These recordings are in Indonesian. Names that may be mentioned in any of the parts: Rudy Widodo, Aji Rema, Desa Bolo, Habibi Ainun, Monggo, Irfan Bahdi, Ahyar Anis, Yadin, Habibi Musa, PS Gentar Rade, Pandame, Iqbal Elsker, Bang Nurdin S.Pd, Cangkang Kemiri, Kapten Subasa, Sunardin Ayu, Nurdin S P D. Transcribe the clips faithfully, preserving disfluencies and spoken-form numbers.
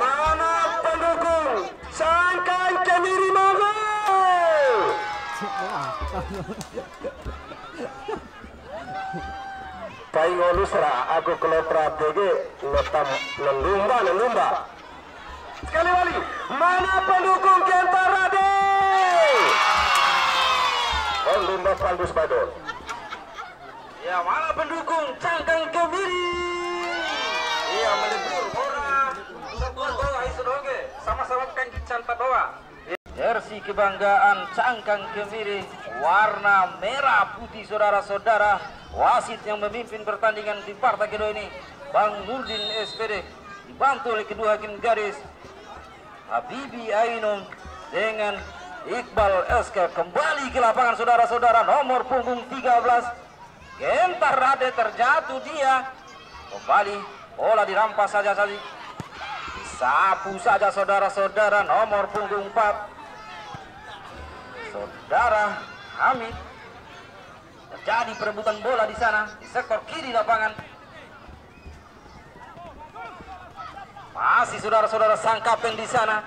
Mana pendukung Cangkang Kemiri Monggo? Paingo lusra aku kelopra dege letam lelumba lelumba. Sekali lagi, mana pendukung Gentar Rade? Lelumba pandus badon. Ya, mana pendukung Cangkang Kemiri? Iya, melebur orang sekor bawah isodoge sama-sama kangkican bawah. Jersey kebanggaan Cangkang Kemiri warna merah putih, saudara-saudara. Wasit yang memimpin pertandingan di partai kedua ini Bang Nurdin S P D, dibantu oleh kedua hakim garis Habibi Ainun dengan Iqbal Elsker. Kembali ke lapangan, saudara-saudara, nomor punggung tiga belas Gentar Rade terjatuh dia. Kembali bola dirampas saja saja disapu saja, saudara-saudara, nomor punggung empat Saudara Hamid. Terjadi perebutan bola di sana di sektor kiri lapangan. Masih saudara-saudara sang kapten di sana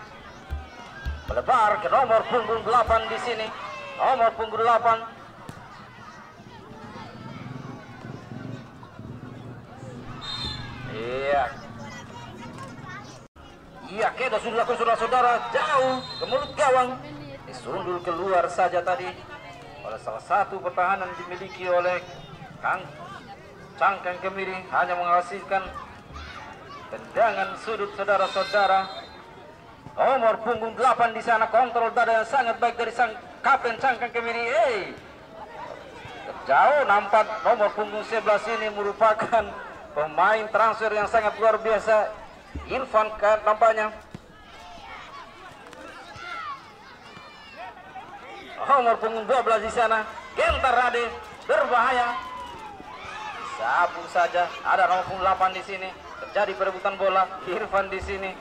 melebar ke nomor punggung delapan di sini. Nomor punggung delapan Iya. Iya, kita sudah lakukan saudara-saudara jauh ke mulut gawang. Disulul keluar saja tadi oleh salah satu pertahanan dimiliki oleh Kang Cangkang Kemiri, hanya menghasilkan tendangan sudut, saudara-saudara. Nomor punggung delapan di sana, kontrol dada yang sangat baik dari sang kapten Cangkang Kemiri. Hey. Jauh nampak nomor punggung sebelas ini merupakan pemain transfer yang sangat luar biasa, Irfan kan nampaknya. Nomor punggung dua belas di sana Gentar Rade berbahaya. Sabu saja ada nomor punggung delapan di sini. Terjadi perebutan bola, Irfan di sini.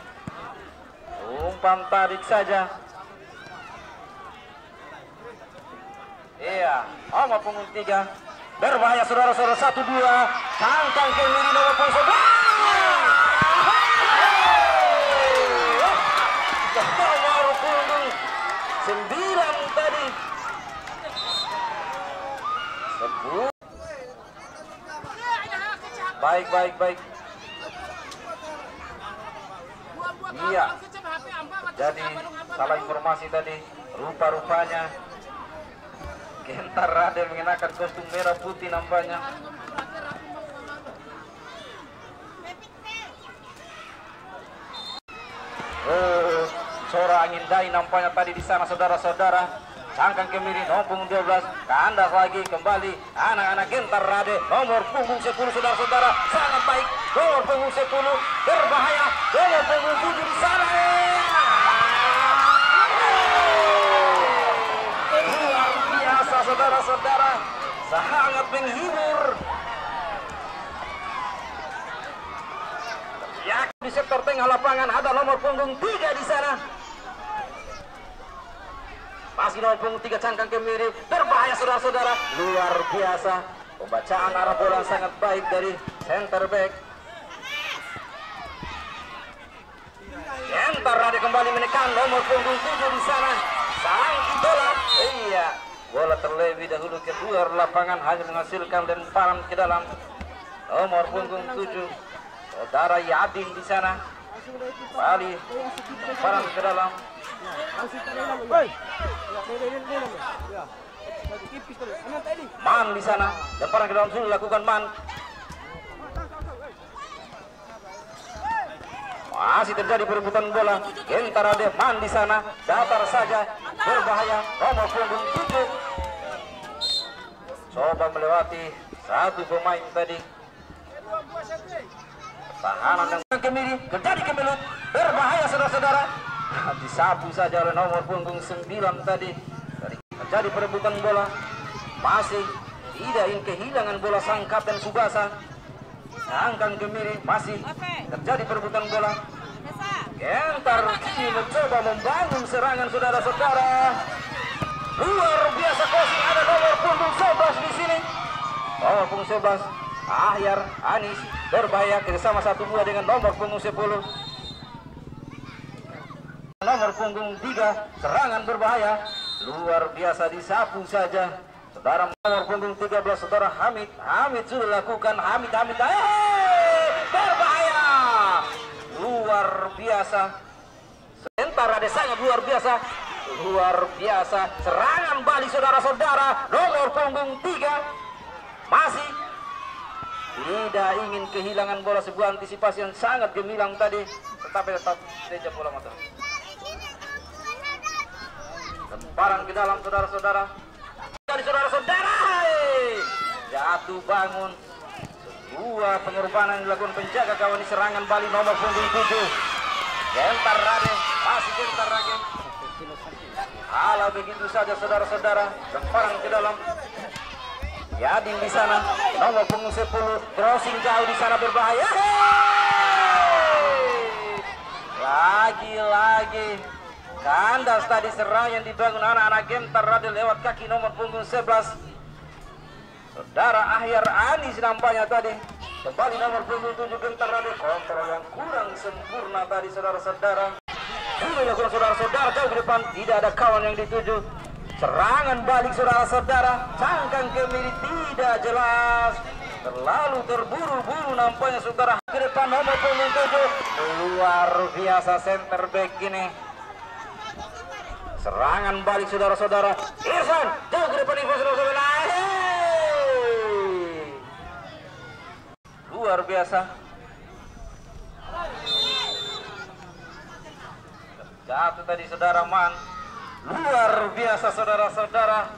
Umpan tarik saja. Iya, nomor punggung tiga berbahaya, saudara-saudara. Satu dua Cangkang Kemiri nomor punggung sebelas. Nomor punggung sembilan tadi. Baik, baik, baik. Iya. Jadi salah informasi tadi. Rupa-rupanya Gentar Rade mengenakan kostum merah putih nampaknya. Oh, sorak angin dai nampaknya tadi di sana, saudara-saudara. Cangkang Kemiri nomor punggung dua belas kandas lagi, kembali anak-anak Gentar Rade nomor punggung sepuluh, saudara-saudara, sangat baik. Nomor punggung sepuluh berbahaya, nomor punggung tujuh di sana. Luar biasa, saudara-saudara, sangat menghibur. Ya, di sektor tengah lapangan ada nomor punggung tiga di sana. Masih nomor punggung tiga Cangkang Kemiri berbahaya, saudara-saudara. Luar biasa pembacaan arah bola sangat baik dari center back. Gentar Rade kembali menekan nomor punggung tujuh di sana. Sang idola. Iya, bola terlebih dahulu keluar lapangan, hanya menghasilkan lemparan ke dalam. Nomor punggung tujuh saudara Yadin di sana kembali lemparan ke dalam. Man di sana, lemparan ke dalam sudah dilakukan Man. Masih terjadi perebutan bola. Gentar Rade, Man di sana, datar saja, berbahaya. Nomor punggung tujuh coba melewati satu pemain tadi. Tahanan yang Kemiri terjadi kemelut, berbahaya, saudara-saudara. Disapu saja oleh nomor punggung sembilan tadi. Terjadi perebutan bola. Masih tidak ingin kehilangan bola sang kapten Subasa. Cangkang Kemiri masih terjadi perebutan bola. Gentar ini mencoba membangun serangan, saudara-saudara. Luar biasa kosong ada nomor punggung sebelas di sini. Nomor punggung sebelas Ahyar Anis berbahaya kerjasama satu bola dengan nomor punggung sepuluh. Nomor punggung tiga, serangan berbahaya. Luar biasa disapu saja. Saudara nomor punggung tiga belas, saudara Hamid. Hamid sudah lakukan, Hamid, Hamid, hey, berbahaya. Luar biasa. Gentar Rade sangat luar biasa. Luar biasa. Serangan balik saudara-saudara. Nomor punggung tiga. Masih tidak ingin kehilangan bola, sebuah antisipasi yang sangat gemilang tadi. Tetapi tetap saja bola motor. Lemparan ke dalam saudara-saudara. Dari saudara-saudara. Jatuh bangun. Sebuah pengorbanan dilakukan penjaga kawan di serangan balik nomor punggung tujuh. Gentar Rade. Masih Gentar Rade. Kalau begitu saja saudara-saudara. Lemparan ke dalam. Yadin di sana, nomor punggung sepuluh, crossing jauh di sana berbahaya. Lagi-lagi kandas tadi serang yang dibangun anak-anak Gentar Rade lewat kaki nomor punggung sebelas. Saudara Ahyar Anis nampaknya tadi. Kembali nomor punggung tujuh Gentar Rade, kontrol yang kurang sempurna tadi saudara-saudara. Dulu saudara-saudara jauh ke depan, tidak ada kawan yang dituju. Serangan balik saudara-saudara, Cangkang Kemiri tidak jelas, terlalu terburu-buru nampaknya saudara. Ke depan nomor punggung tujuh, luar biasa center back ini. Serangan balik saudara-saudara, Irfan jauh ke depan Irfan saudara-saudara. Luar biasa. Jatuh tadi saudara Man. Luar biasa saudara-saudara,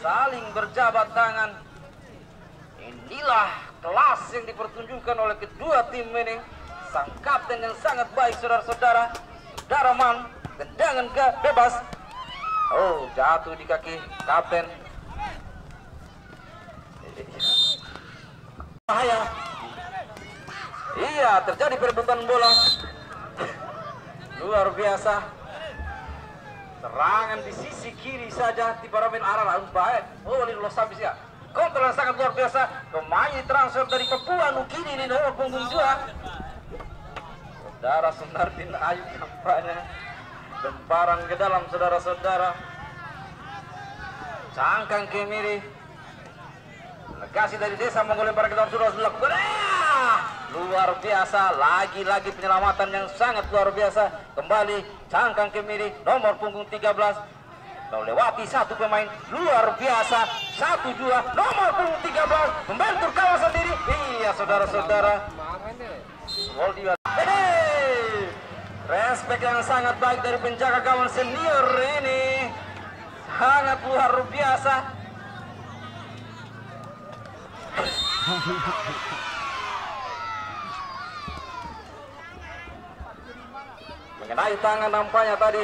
saling berjabat tangan. Inilah kelas yang dipertunjukkan oleh kedua tim ini. Sang kapten yang sangat baik saudara-saudara. Saudara Man, tendangan ke bebas. Oh, jatuh di kaki kapten. Bahaya. Iya, terjadi perebutan bola. Luar biasa. Serangan di sisi kiri saja di paramen arah baik. Oh, ini lolos habis ya. Kontrol sangat luar biasa. Pemain transfer dari Papua Nugini ini nomor punggung dua. Saudara Sunardin Ayu kampanye. Lemparan ke dalam saudara-saudara. Cangkang Kemiri. Legasi dari Desa Monggo lemparan ke dalam sudah dilakukan. Luar biasa, lagi-lagi penyelamatan yang sangat luar biasa. Kembali Cangkang Kemiri nomor punggung tiga belas melewati satu pemain, luar biasa. Satu dua nomor punggung tiga belas membentur kawan sendiri. Iya saudara-saudara, hey, respek yang sangat baik dari penjaga kawan senior ini, sangat luar biasa. Mengenai tangan nampaknya tadi.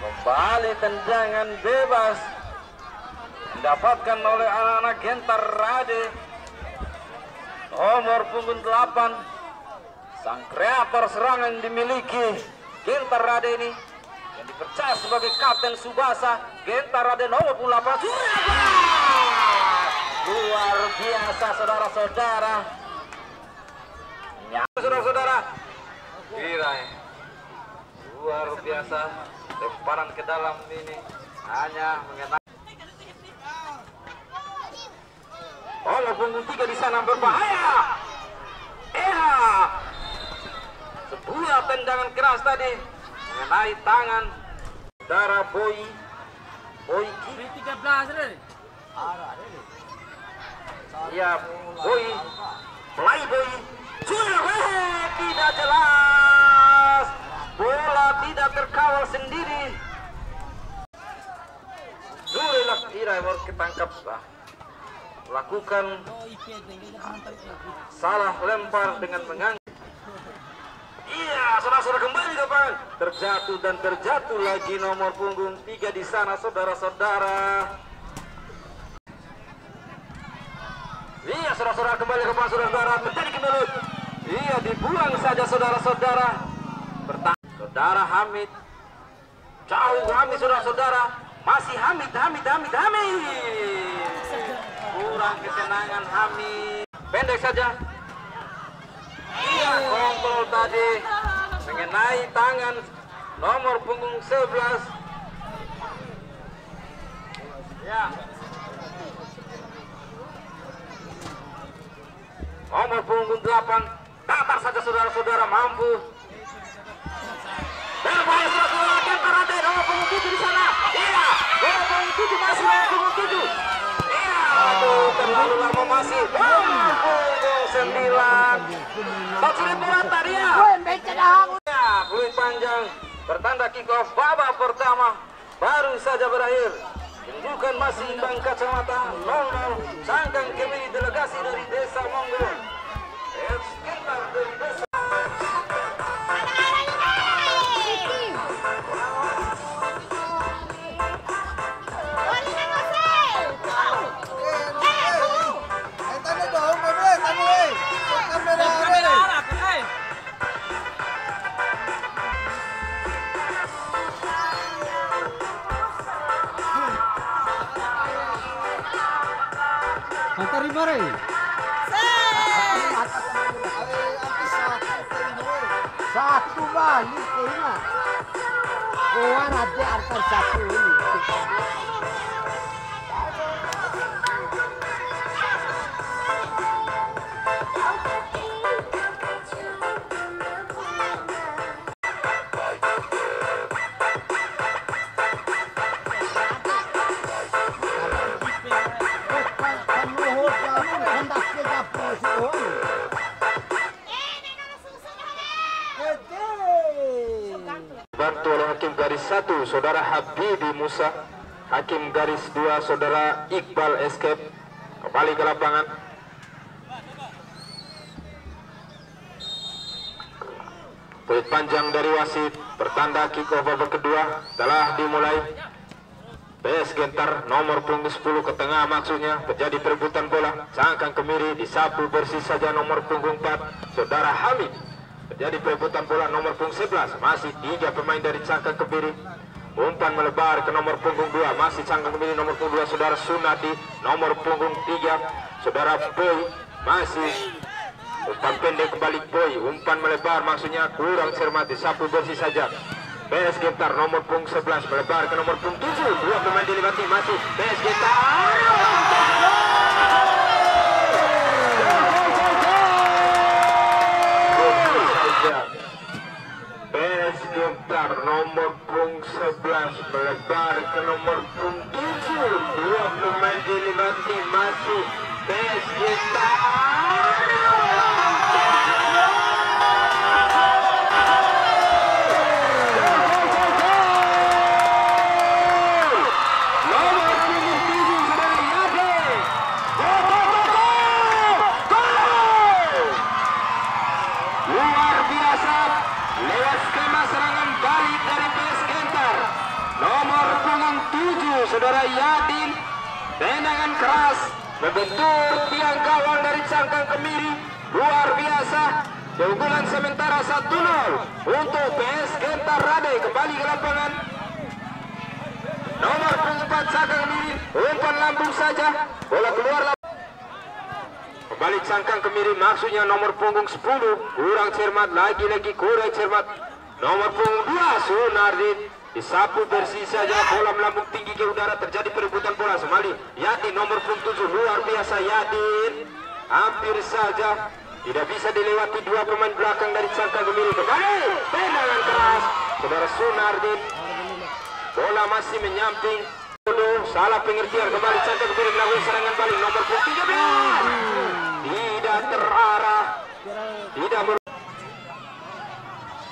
Kembali tendangan bebas didapatkan oleh anak-anak Gentar Rade. Nomor punggung delapan. Sang kreator serangan dimiliki Gentar Rade ini, yang dipercaya sebagai Kapten Subasa. Gentar Rade nomor punggung delapan. Luar biasa saudara-saudara. Nyata saudara-saudara. Virai. Luar biasa. Lemparan ke dalam ini hanya mengenai. Oh, punggung tiga di sana berbahaya. Eha. Sebuah tendangan keras tadi mengenai tangan saudara Boy. Boy kiri tiga belas. Arah ini. Ya, Boy, Play Boy, tidak jelas, bola tidak terkawal sendiri. Sudah kira harus ketangkap, lakukan salah lempar dengan mengangkat. Iya, saudara-saudara kembali ke depan, terjatuh dan terjatuh lagi nomor punggung tiga di sana saudara-saudara. Iya saudara-saudara, kembali ke depan saudara-saudara, menjadi kemelut. Iya, dibuang saja saudara-saudara. Saudara Hamid Jauh kami saudara-saudara, masih Hamid, Hamid, Hamid, Hamid. Kurang kesenangan Hamid. Pendek saja. Iya, kontrol tadi mengenai tangan nomor punggung sebelas. Ya. Nomor punggung delapan. Datar saja saudara-saudara, mampu. Berbahaya saudara-saudara, Gentar Rade nomor punggung tujuh di sana. Iya, nomor punggung tujuh masih nomor punggung tujuh. Iya, aduh terlalu lama masih. Nomor punggung sembilan. Tatsuribu rata dia. Ya, peluit panjang. Bertanda kick off babak pertama baru saja berakhir. Tunjukkan masih imbang kacamata nol nol. Cangkang Kemiri delegasi dari Desa Monggo. P S Gentar dari Desa. Satu kali kena. Kawan ada antar satu ini. Satu saudara Habibi Musa, hakim garis dua saudara Iqbal Elsker, kembali ke lapangan. Peluit panjang dari wasit, pertanda kick off babak kedua telah dimulai. P S Gentar nomor punggung sepuluh ke tengah maksudnya, terjadi perebutan bola. Cangkang Kemiri disapu bersih saja nomor punggung empat saudara Hamid. Terjadi perebutan bola nomor punggung sebelas, masih tiga pemain dari Cangkang Kemiri. Umpan melebar ke nomor punggung dua, masih Cangkang Kemiri nomor punggung dua saudara Sunati. Nomor punggung tiga saudara Boy, masih umpan pendek kembali Boy. Umpan melebar maksudnya kurang cermat, disapu bersih saja. P S Gentar nomor punggung sebelas melebar ke nomor punggung tujuh, dua pemain dilewati masih P S Gentar. Nomor punggung sebelas melebar ke nomor punggung tujuh, dua pemain dilewati masuk P S Gentar. Nomor punggung tujuh sudah diambil. Gol! Luar biasa lewat skema serangan balik dari P S Gentar. Nomor punggung tujuh saudara Yadin, tendangan keras membentur tiang gawang dari Cangkang Kemiri. Luar biasa, keunggulan sementara satu nol untuk P S Gentar Rade. Kembali ke lapangan. Nomor punggung empat Cangkang Kemiri, umpan lambung saja, bola keluar lapangan. Kembali Cangkang Kemiri maksudnya nomor punggung sepuluh, kurang cermat, lagi-lagi kurang cermat. Nomor punggung dua Sunardin disapu bersih saja, bola melambung tinggi ke udara, terjadi perebutan bola kembali. Yadin nomor punggung tujuh, luar biasa Yadin, hampir saja tidak bisa dilewati dua pemain belakang dari Cangkang Kemiri. Kembali tendangan keras saudara Sunardin, bola masih menyamping. Salah pengertian, kembali Cangkang Kemiri melakukan serangan balik nomor punggung tiga belas. Tidak terarah, tidak ber...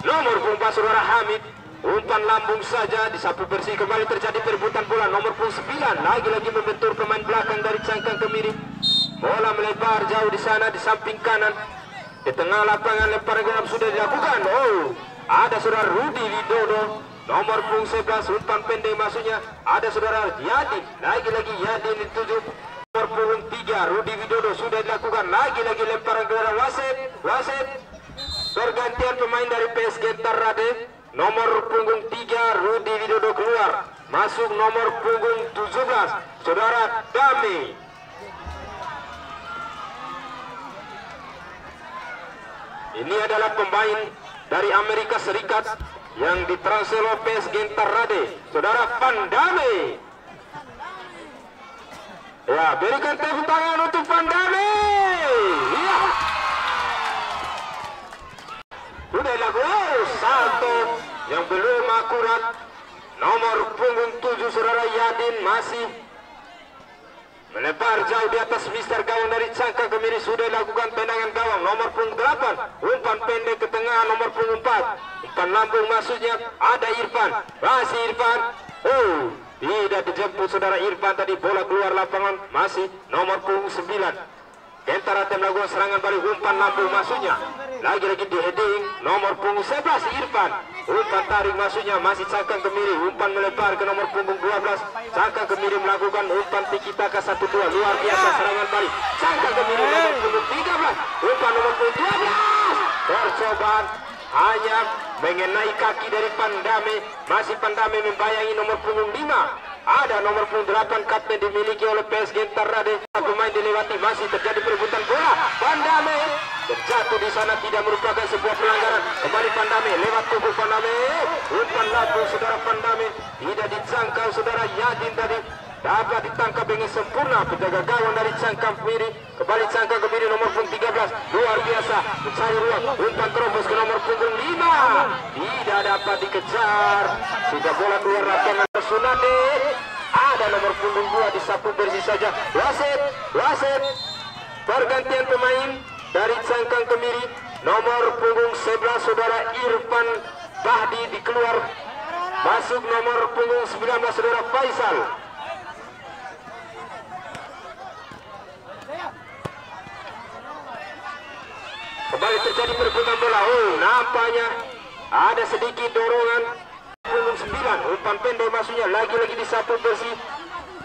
Nomor punggung empat saudara Hamid, umpan lambung saja, disapu bersih. Kembali terjadi perebutan bola. Nomor punggung sembilan lagi-lagi membentur pemain belakang dari Cangkang Kemiri. Bola melebar jauh di sana, di samping kanan, di tengah lapangan. Lemparan geram sudah dilakukan. Oh, ada saudara Rudy Widodo nomor punggung sebelas, umpan pendek maksudnya. Ada saudara Yadin, lagi-lagi Yadin dituju. Nomor punggung tiga Rudy Widodo sudah dilakukan, lagi-lagi lemparan keluar wasit. Wasit, pergantian pemain dari P S Gentar Rade. nomor punggung tiga Rudy Widodo keluar, masuk nomor punggung tujuh belas saudara Dami. Ini adalah pemain dari Amerika Serikat yang di Transilop P S Gentar Rade, saudara Pandame. Ya, berikan tepuk tangan untuk Pandame. Ya. Sudah lakukan satu yang belum akurat. Nomor punggung tujuh saudara Yadin masih melebar jauh di atas mister gawang dari Cangkang Kemiri. Sudah dilakukan tendangan gawang. Nomor punggung delapan umpan pendek ke tengah. Nomor punggung empat umpan lambung maksudnya. Ada Irfan, masih Irfan. Oh, tidak dijemput saudara Irfan tadi. Bola keluar lapangan. Masih nomor punggung sembilan Gentar Rade melakukan serangan balik. Umpan lambung maksudnya. Lagi-lagi di heading. Nomor punggung sebelas Irfan, umpan tarik maksudnya. Masih Cangkang Kemiri. Umpan melebar ke nomor punggung dua belas. Cangkang Kemiri melakukan umpan tiki taka satu dua. Luar biasa serangan balik Cangkang Kemiri. Nomor punggung tiga belas umpan nomor punggung dua belas. Percobaan hanya mengenai kaki dari Pandame. Masih Pandame membayangi nomor punggung lima. Ada nomor punggung delapan Kapten dimiliki oleh P S Gentar Rade. Pemain dilewati, masih terjadi perebutan bola. Pandame terjatuh di sana, tidak merupakan sebuah pelanggaran. Kembali Pandame, lewat tubuh Pandame. Umpan lambung saudara Pandame tidak dijangkau saudara Yadin tadi. Dapat ditangkap dengan sempurna penjaga gawang dari Cangkang Kemiri. Kembali Cangkang Kemiri nomor punggung tiga belas. Luar biasa mencari ruang. Umpan terobos ke nomor punggung lima. Tidak dapat dikejar. Sudah bola keluar lapangan. Sunade. Ada nomor punggung dua disapu bersih saja. Wasit, wasit. Pergantian pemain dari Cangkang Kemiri. Nomor punggung sebelas saudara Irfan Bahdi dikeluar. Masuk nomor punggung sembilan belas saudara Faisal. Kembali terjadi perebutan bola. Oh, nampaknya ada sedikit dorongan. Punggung sembilan umpan pendek maksudnya. Lagi-lagi disapu bersih.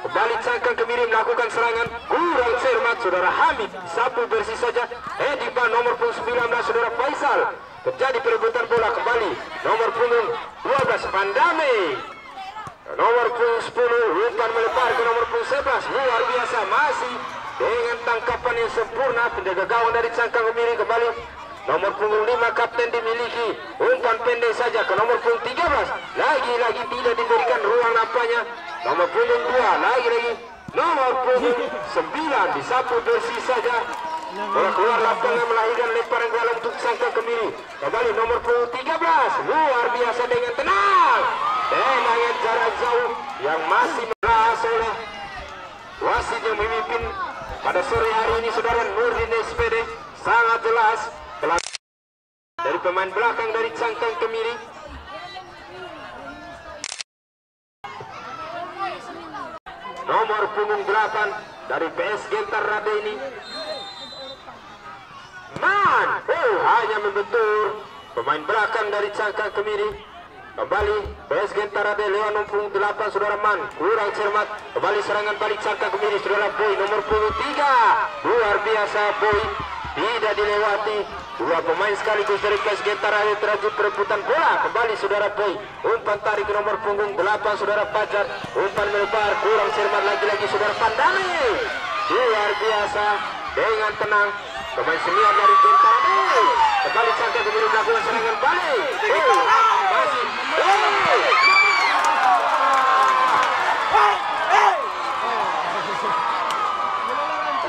Kembali Cangkang Kemiri melakukan serangan kurang cermat saudara Hamid. Sapu bersih saja. Edipa nomor punggung sembilan belas saudara Faisal. Terjadi perebutan bola kembali. Nomor punggung dua belas Pandame. Nomor punggung sepuluh umpan melebar ke nomor punggung sebelas. Luar biasa masih dengan tangkapan yang sempurna penjaga gawang dari Cangkang Kemiri. Kembali nomor punggung lima Kapten dimiliki. Umpan pendek saja ke nomor punggung tiga belas. Lagi-lagi tidak diberikan ruang nampaknya. Nomor punggung dua lagi-lagi. Nomor punggung sembilan disapu bersih saja. Bola keluar lapangan melahirkan lemparan bola untuk Cangkang Kemiri. Kembali nomor punggung tiga belas. Luar biasa dengan tenang. Tendangan jarak jauh yang masih merahas oleh wasit yang memimpin pada sore hari ini saudara Nurdin S P D. Sangat jelas dari pemain belakang dari Cangkang Kemiri. Nomor punggung delapan dari P S Gentar Rade ini Man, oh, hanya membentur pemain belakang dari Cangkang Kemiri. Kembali P S Gentar Rade lewat nomor punggung delapan saudara Man, kurang cermat. Kembali serangan balik Cangkang Kemiri saudara Boy nomor punggung tiga. Luar biasa Boy tidak dilewati. Dua pemain sekaligus dari P S Gentar Rade terjadi perebutan bola. Kembali saudara Boy. Umpan tarik nomor punggung delapan saudara Fajar. Umpan melebar kurang cermat lagi-lagi saudara Pandame. Luar biasa dengan tenang pemain senior dari Gentar Rade. Kembali Cangkang Kemiri melakukan serangan balik. Oh, masih.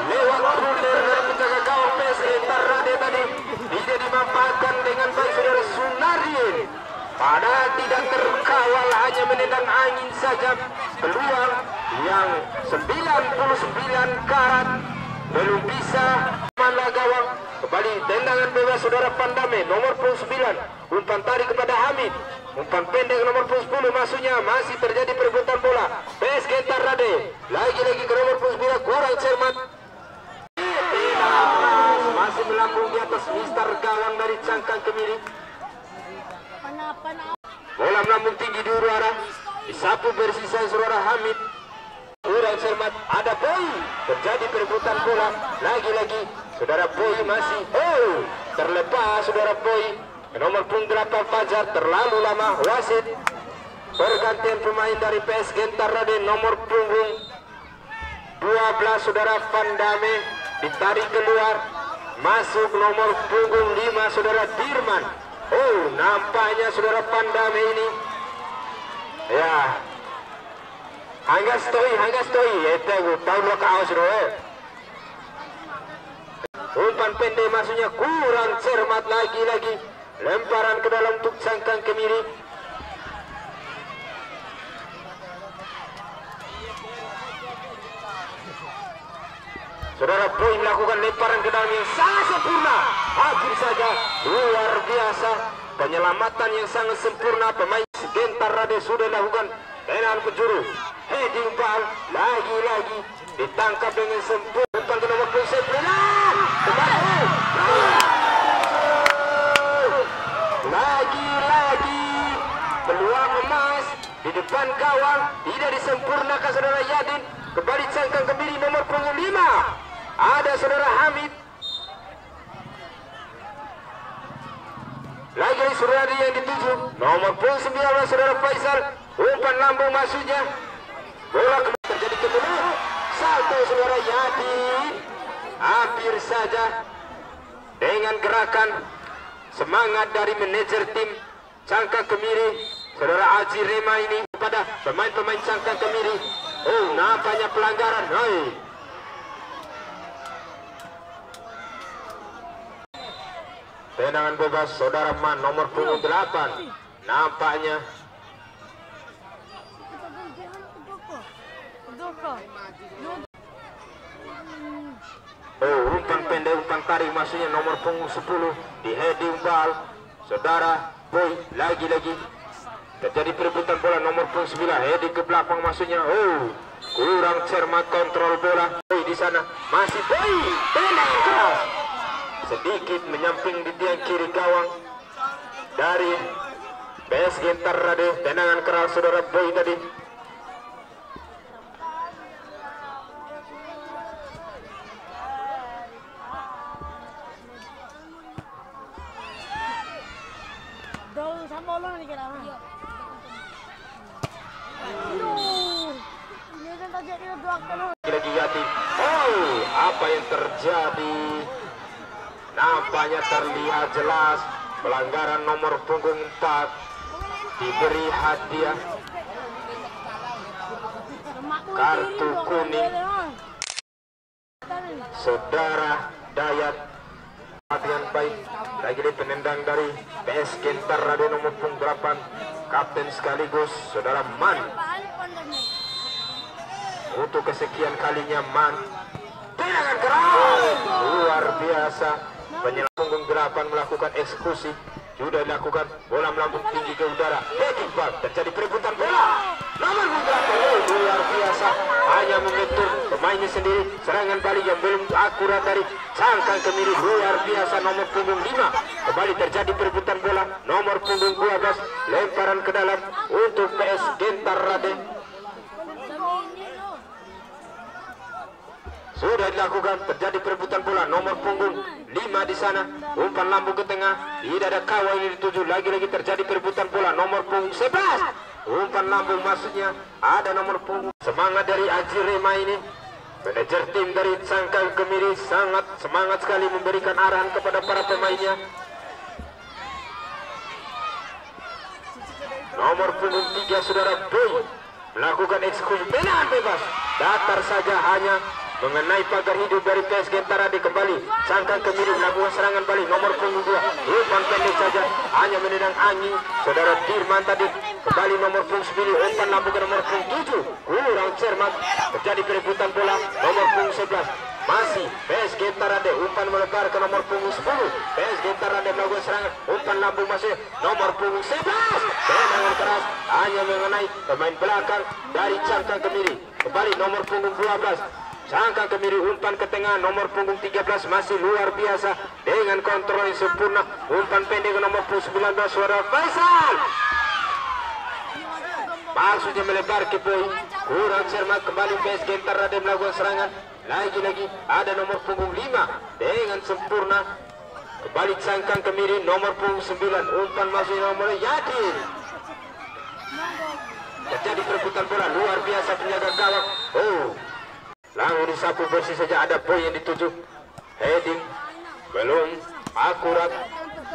Lewat puter dari penjaga gawang P S Gentar Rade tadi. Bisa dimanfaatkan dengan baik saudara Sunarin. Padahal tidak terkawal, hanya menendang angin saja. Peluang yang sembilan puluh sembilan karat belum bisa mana gawang. Kembali tendangan bebas saudara Pandame nomor sembilan. Umpan tarik kepada Hamid. Umpan pendek nomor sepuluh maksudnya. Masih terjadi perebutan bola P S Gentar Rade. Lagi-lagi ke nomor sembilan kurang cermat. Masih melambung di atas mister gawang dari Cangkang Kemiri. Bola melambung tinggi di udara. Disapu bersisa saudara Hamid. Kurang cermat. Ada Boy. Terjadi perebutan bola. Lagi-lagi saudara Boy masih. Oh, terlepas saudara Boy. Nomor punggung delapan Fajar terlalu lama. Wasit. Pergantian pemain dari P S Gentar Rade nomor punggung dua belas saudara Pandame ditarik keluar, masuk nomor punggung lima saudara Dirman. Oh, nampaknya saudara Pandame ini ya hangga stoi, hangga stoi eta tahu lo kaos roe. Umpan pendek maksudnya kurang cermat, lagi-lagi lemparan ke dalam untuk Cangkang Kemiri. Saudara Boy melakukan lemparan ke dalam yang sangat sempurna. Hampir saja, luar biasa. Penyelamatan yang sangat sempurna. Pemain Gentar Rade sudah lakukan tenang penjuru. Heading ball lagi-lagi ditangkap dengan sempurna. Umpan ke nomor tujuh benar. Lagi-lagi peluang emas di depan gawang tidak disempurnakan saudara Yadin. Kembali Cangkang Kemiri nomor punggung lima. Ada saudara Hamid. Lagi saudara yang dituju nomor punggung sembilan saudara Faisal. Umpan lambung maksudnya. Bola kembali terjadi kemudian salto saudara Yadin. Hampir saja dengan gerakan semangat dari manajer tim Cangkang Kemiri saudara Aji Rema ini kepada pemain-pemain Cangkang Kemiri. Oh, nampaknya pelanggaran. Hei. Tendangan bebas saudara Man nomor punggung delapan. Nampaknya oh, umpan pendek, umpan tarik maksudnya nomor punggung sepuluh di heading ball saudara Boy. Lagi-lagi terjadi perebutan bola nomor punggung sembilan, heading ke belakang maksudnya. Oh, kurang cermat kontrol bola. Boy di sana masih Boy, tenang keras sedikit menyamping di tiang kiri gawang dari P S Gentar Rade. Tendangan keras saudara Boy tadi. Lagi-lagi Yati. Oh, apa yang terjadi? Nampaknya terlihat jelas pelanggaran nomor punggung empat diberi hadiah kartu kuning saudara Dayat. Latihan baik lagi di penendang dari P S Gentar Rade nomor punggung delapan kapten sekaligus saudara Man. Untuk kesekian kalinya Man. Tendangan keras luar biasa. Penyelam punggung delapan melakukan eksekusi. Sudah dilakukan bola melambung tinggi ke udara. Heading ball terjadi perebutan bola. Nomor delapan luar biasa. Hanya membentur pemainnya sendiri. Serangan balik yang belum akurat dari Cangkang Kemiri luar biasa nomor punggung lima. Kembali terjadi perebutan bola. Nomor punggung dua belas lemparan ke dalam untuk P S Gentar Rade. Sudah dilakukan terjadi perebutan bola nomor punggung lima di sana. Umpan lambung ke tengah tidak ada kawan ini dituju. Lagi-lagi terjadi perebutan bola nomor punggung sebelas. Umpan lambung maksudnya ada nomor punggung. Semangat dari Aji Rema ini manajer tim dari Cangkang Kemiri sangat semangat sekali memberikan arahan kepada para pemainnya. Nomor punggung tiga saudara Boy melakukan eksekusi tendangan bebas. Datar saja hanya mengenai pagar hidup dari P S Gentar Rade. Kembali Cangkang Kemiri melakukan serangan balik nomor punggung dua. Umpan pendek saja hanya menendang angin saudara Dirman tadi. Kembali nomor punggung sembilan, umpan lambung ke nomor punggung tujuh. Kurang cermat terjadi perebutan bola nomor punggung sebelas. Masih P S Gentar Rade umpan melebar ke nomor punggung sepuluh. P S Gentar Rade melakukan serangan umpan lambung masih nomor punggung sebelas. Tendangan keras hanya mengenai pemain belakang dari Cangkang Kemiri. Kembali nomor punggung dua belas Cangkang Kemiri umpan ke tengah nomor punggung tiga belas masih luar biasa dengan kontrol yang sempurna. Umpan pendek ke nomor punggung sembilan belas suara Faisal. Maksudnya melebar ke poin. Kurang cermat kembali P S Gentar Rade melakukan serangan. Lagi-lagi ada nomor punggung lima dengan sempurna Balik Cangkang Kemiri nomor sembilan umpan masuk nomor Yadir. Terjadi perebutan bola luar biasa penjaga gawang. Oh, langsung disapu bersih saja, ada poin yang dituju. Heading belum akurat.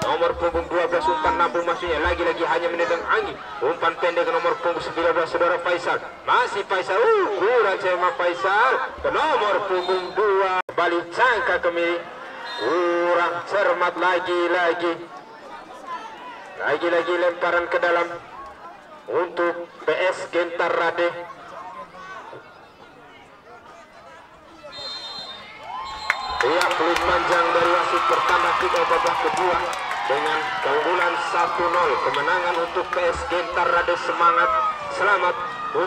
Nomor punggung dua belas umpan nabung masuknya, lagi-lagi hanya menendang angin. Umpan pendek nomor punggung sembilan belas saudara Faisal. Masih Faisal, uh, kurang cemak Faisal. Ke nomor punggung dua balik Cangkang Kemiri. Kurang cermat lagi-lagi. Lagi-lagi lemparan ke dalam untuk P S Gentar Rade. Iya, peluit panjang dari wasit pertama kita babak kedua dengan keunggulan satu nol. Kemenangan untuk P S Gentar Rade. Semangat, selamat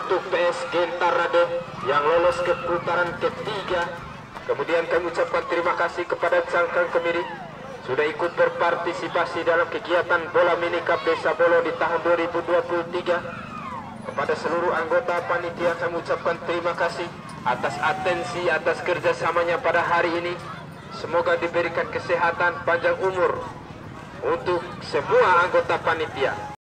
untuk P S Gentar Rade yang lolos ke putaran ketiga. Kemudian kami ucapkan terima kasih kepada Cangkang Kemiri sudah ikut berpartisipasi dalam kegiatan bola mini cup Desa Bolo di tahun dua ribu dua puluh tiga. Kepada seluruh anggota panitia kami ucapkan terima kasih atas atensi, atas kerjasamanya pada hari ini. Semoga diberikan kesehatan, panjang umur untuk semua anggota panitia.